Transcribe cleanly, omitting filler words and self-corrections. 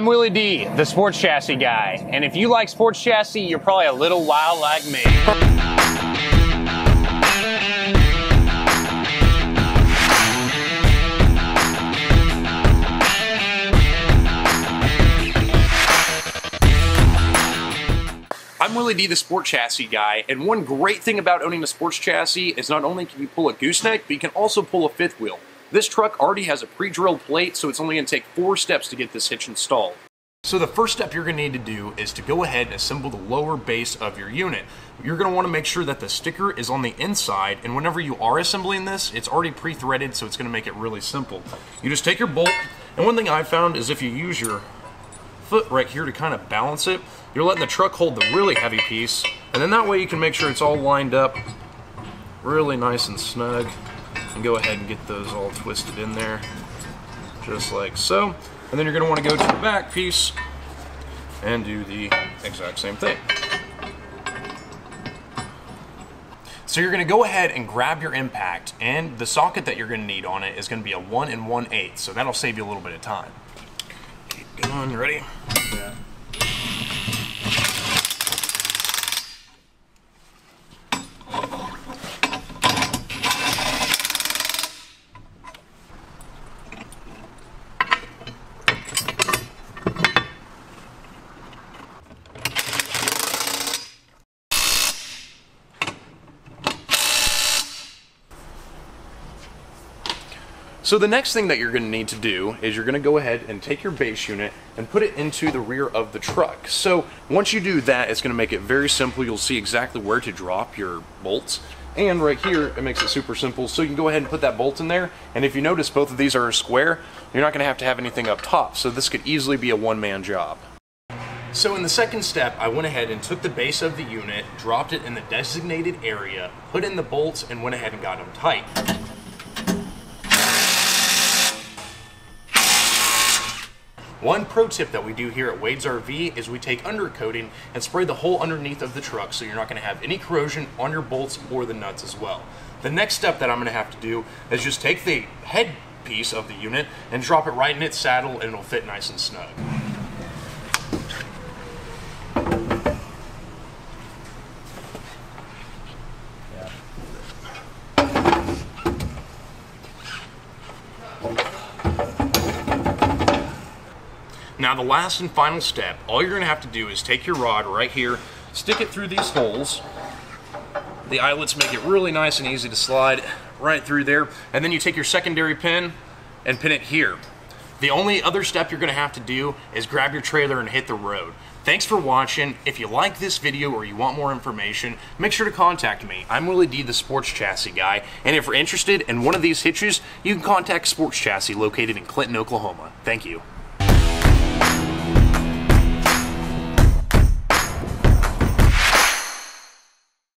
I'm Willie D, the Sports Chassis guy, and if you like Sports Chassis, you're probably a little wild like me. I'm Willie D, the Sports Chassis guy, and one great thing about owning a Sports Chassis is not only can you pull a gooseneck, but you can also pull a fifth wheel. This truck already has a pre-drilled plate, so it's only going to take 4 steps to get this hitch installed. So the first step you're going to need to do is to go ahead and assemble the lower base of your unit. You're going to want to make sure that the sticker is on the inside, and whenever you are assembling this, it's already pre-threaded, so it's going to make it really simple. You just take your bolt, and one thing I've found is if you use your foot right here to kind of balance it, you're letting the truck hold the really heavy piece, and then that way you can make sure it's all lined up really nice and snug. And go ahead and get those all twisted in there just like so, and then you're going to want to go to the back piece and do the exact same thing. So you're going to go ahead and grab your impact, and the socket that you're going to need on it is going to be a 1 1/8, so that'll save you a little bit of time. Keep going, you ready? Yeah. So the next thing that you're going to need to do is you're going to go ahead and take your base unit and put it into the rear of the truck. So once you do that, it's going to make it very simple. You'll see exactly where to drop your bolts. And right here, it makes it super simple. So you can go ahead and put that bolt in there. And if you notice, both of these are square. You're not going to have anything up top. So this could easily be a one-man job. So in the second step, I went ahead and took the base of the unit, dropped it in the designated area, put in the bolts, and went ahead and got them tight. One pro tip that we do here at Wade's RV is we take undercoating and spray the whole underneath of the truck, so you're not going to have any corrosion on your bolts or the nuts as well. The next step that I'm going to have to do is just take the headpiece of the unit and drop it right in its saddle, and it'll fit nice and snug. Now the last and final step, all you're going to have to do is take your rod right here, stick it through these holes. The eyelets make it really nice and easy to slide right through there. And then you take your secondary pin and pin it here. The only other step you're going to have to do is grab your trailer and hit the road. Thanks for watching. If you like this video or you want more information, make sure to contact me. I'm Willie D, the Sports Chassis guy. And if you're interested in one of these hitches, you can contact Sports Chassis located in Clinton, Oklahoma. Thank you.